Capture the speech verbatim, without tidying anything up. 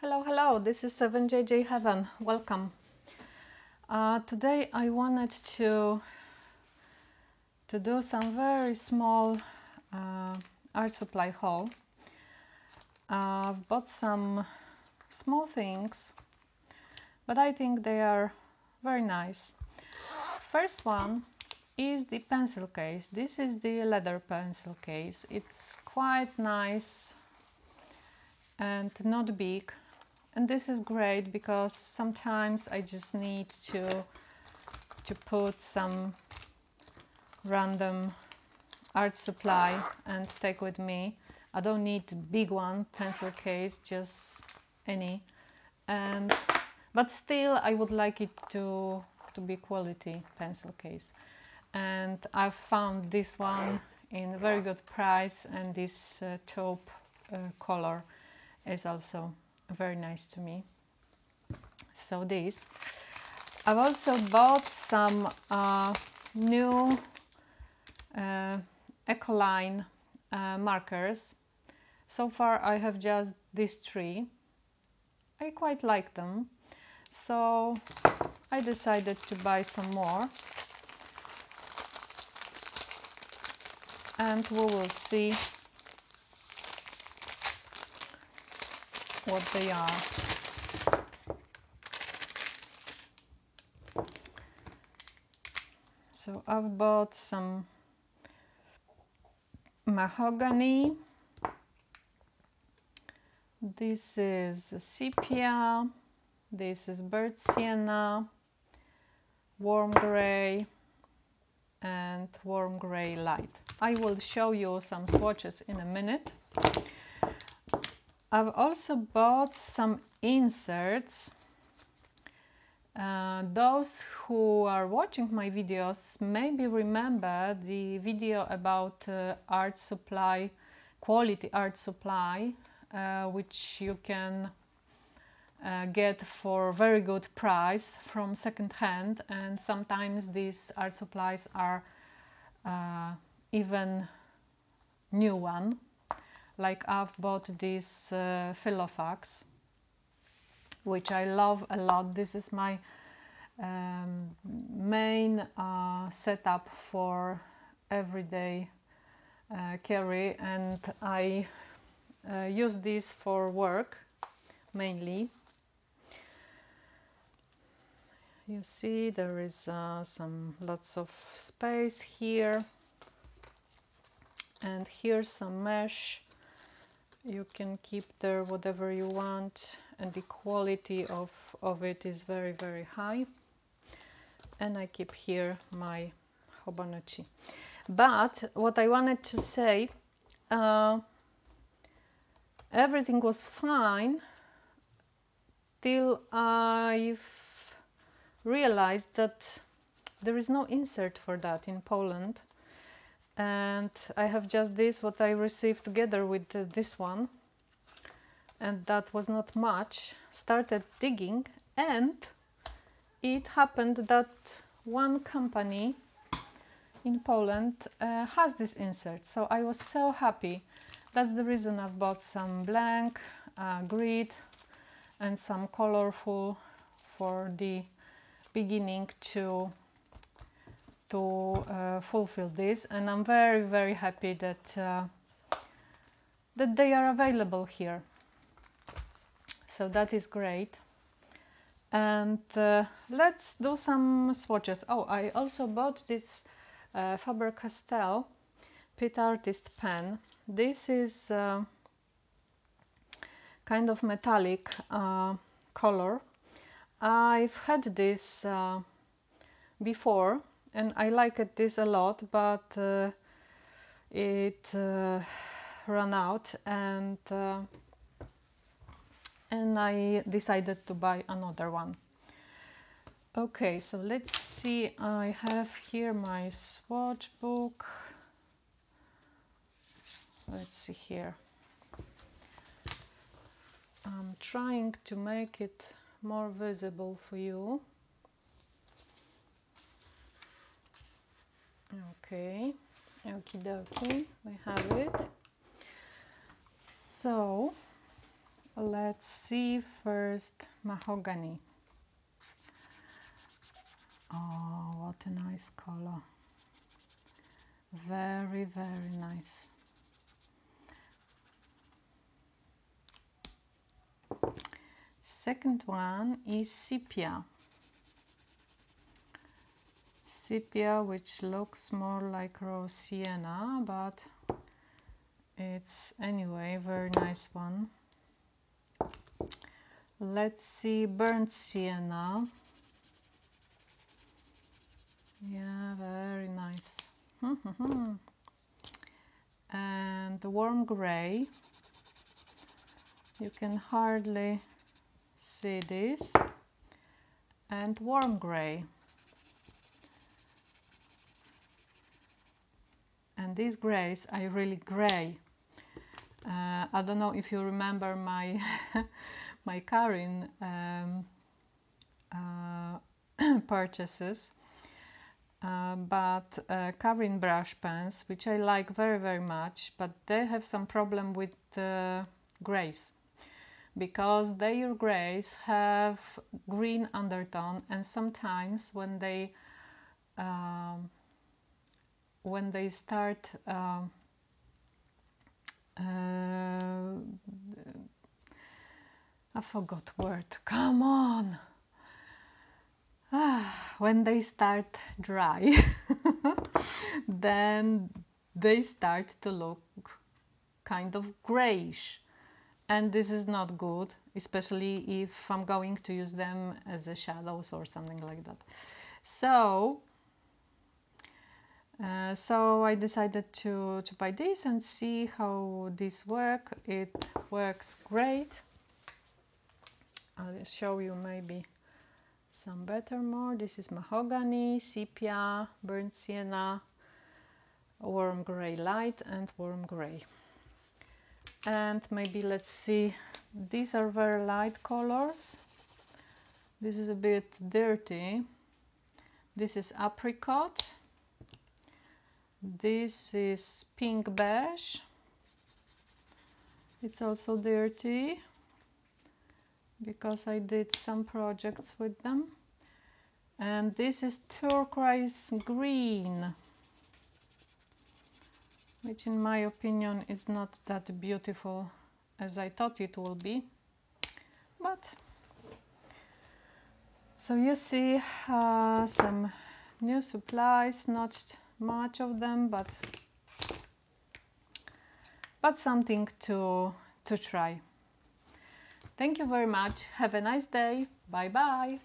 Hello, hello, this is seven J J Heaven. Welcome. Uh, today I wanted to, to do some very small uh, art supply haul. Uh, bought some small things, but I think they are very nice. First one is the pencil case. This is the leather pencil case. It's quite nice and not big. And this is great because sometimes I just need to to put some random art supply and take with me. I don't need a big one, pencil case, just any. And but still I would like it to to be quality pencil case. And I found this one in very good price, and this uh, taupe uh, color is also very nice to me. So this, I've also bought some uh, new uh, Ecoline uh, markers. So far I have just these three. I quite like them, so I decided to buy some more, and we will see what they are. So I've bought some mahogany, this is sepia, this is bird sienna, warm gray and warm gray light. I will show you some swatches in a minute. I've also bought some inserts. Uh, those who are watching my videos maybe remember the video about uh, art supply, quality art supply, uh, which you can uh, get for very good price from second hand, and sometimes these art supplies are uh, even new one. Like I've bought this uh, Filofax, which I love a lot. This is my um, main uh, setup for everyday uh, carry, and I uh, use this for work mainly. You see there is uh, some lots of space here, and here's some mesh. You can keep there whatever you want, and the quality of, of it is very, very high. And I keep here my Hobonichi. But what I wanted to say, uh, everything was fine till I've realized that there is no insert for that in Poland. And I have just this, what I received together with uh, this one, and that was not much. Started digging, and it happened that one company in Poland uh, has this insert, so I was so happy. That's the reason I've bought some blank, uh, grid and some colorful for the beginning to to uh, fulfill this, and I'm very, very happy that uh, that they are available here, so that is great. And uh, let's do some swatches. Oh, I also bought this uh, Faber-Castell Pit Artist pen. This is uh, kind of metallic uh, color. I've had this uh, before, and I like it this a lot, but uh, it uh, ran out, and uh, and I decided to buy another one. Okay, so let's see. I have here my swatch book. Let's see here. I'm trying to make it more visible for you. Okay, okie dokie, we have it. So Let's see first mahogany. Oh, what a nice color. Very, very nice. Second one is sepia. Sepia, which looks more like rose sienna, but it's anyway very nice one. Let's see, burnt sienna. Yeah, very nice. And the warm gray. You can hardly see this. And warm gray. And these grays are really gray. Uh, I don't know if you remember my my Karin um, uh, purchases, uh, but uh, Karin brush pens, which I like very very much, but they have some problem with uh, grays, because their grays have green undertone, and sometimes when they um, when they start uh, uh, I forgot word, come on! Ah, when they start dry, then they start to look kind of grayish, and this is not good, especially if I'm going to use them as a shadows or something like that. So, uh, so I decided to, to buy this and see how this works. It works great. I'll show you maybe some better more. This is mahogany, sepia, burnt sienna, warm gray light, and warm gray. And maybe let's see, these are very light colors. This is a bit dirty. This is apricot. This is pink beige. It's also dirty, because I did some projects with them. And this is turquoise green, which in my opinion is not that beautiful as I thought it will be. But so you see uh, some new supplies, not much of them, but but something to to try. Thank you very much. Have a nice day. Bye-bye.